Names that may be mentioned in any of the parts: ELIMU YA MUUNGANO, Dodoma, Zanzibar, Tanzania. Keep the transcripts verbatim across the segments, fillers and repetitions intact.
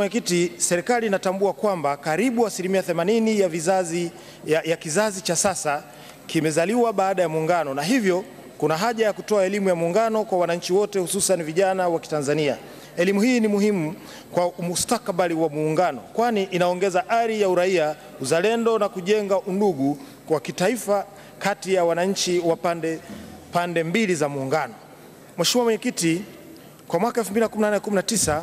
Mwenyekiti, serikali inatambua kwamba karibu asilimia themanini ya vizazi ya, ya kizazi cha sasa kimezaliwa baada ya muungano, na hivyo kuna haja ya kutoa elimu ya muungano kwa wananchi wote, hususan vijana wa Kitanzania. Elimu hii ni muhimu kwa mustakabali wa muungano, kwani inaongeza ari ya uraia, uzalendo na kujenga undugu kwa kitaifa kati ya wananchi wa pande, pande mbili za muungano. Mheshimiwa Mwenyekiti, kwa mwaka elfu mbili na kumi na nane elfu mbili na kumi na tisa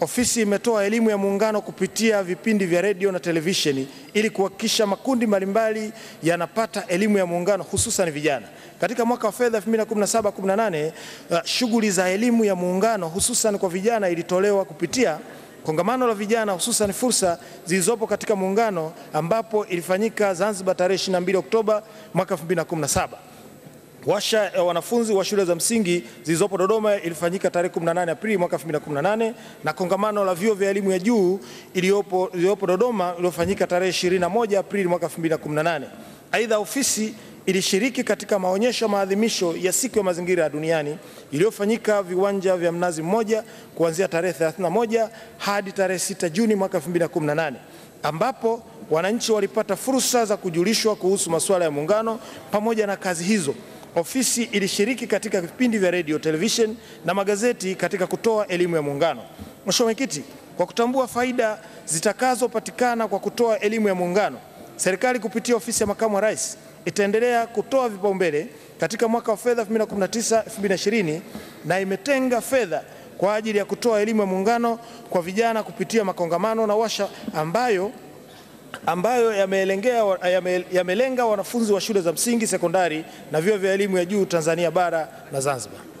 ofisi imetoa elimu ya muungano kupitia vipindi vya radio na televisheni ili kuhakikisha makundi mbalimbali yanapata elimu ya muungano, hususan vijana. Katika mwaka wa fedha elfu mbili na kumi na saba elfu mbili na kumi na nane, uh, shughuli za elimu ya muungano hususan kwa vijana ilitolewa kupitia kongamano la vijana, hususan fursa zilizopo katika muungano, ambapo ilifanyika Zanzibar tarehe ishirini na mbili Oktoba mwaka elfu mbili na kumi na saba. Washa ya wanafunzi wa shule za msingi zilizopo Dodoma ilifanyika tarehe kumi na nane Aprili mwaka elfu mbili na kumi na nane, na kongamano la vyuo vya elimu ya juu iliyopo iliyopo Dodoma iliyofanyika tarehe ishirini na moja Aprili mwaka elfu mbili na kumi na nane. Aidha, ofisi ilishiriki katika maonyesho maadhimisho ya siku ya mazingira duniani iliyofanyika viwanja vya Mnazi Mmoja kuanzia tarehe thelathini na moja hadi tarehe sita Juni mwaka elfu mbili na kumi na nane, ambapo wananchi walipata fursa za kujulishwa kuhusu masuala ya muungano. Pamoja na kazi hizo, ofisi ilishiriki katika vipindi vya radio, television na magazeti katika kutoa elimu ya muungano. Mheshimiwa Mwenyekiti, kwa kutambua faida zitakazopatikana kwa kutoa elimu ya muungano, serikali kupitia ofisi ya Makamu wa Rais itaendelea kutoa vipaumbele katika mwaka wa fedha elfu mbili na kumi na tisa elfu mbili na ishirini, na imetenga fedha kwa ajili ya kutoa elimu ya muungano kwa vijana kupitia makongamano na washa ambayo ambayo yamelenga wanafunzi wa shule za msingi, sekondari na vyuo vya elimu ya juu Tanzania bara na Zanzibar.